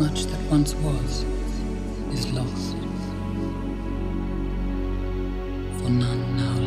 much that once was is lost, for none now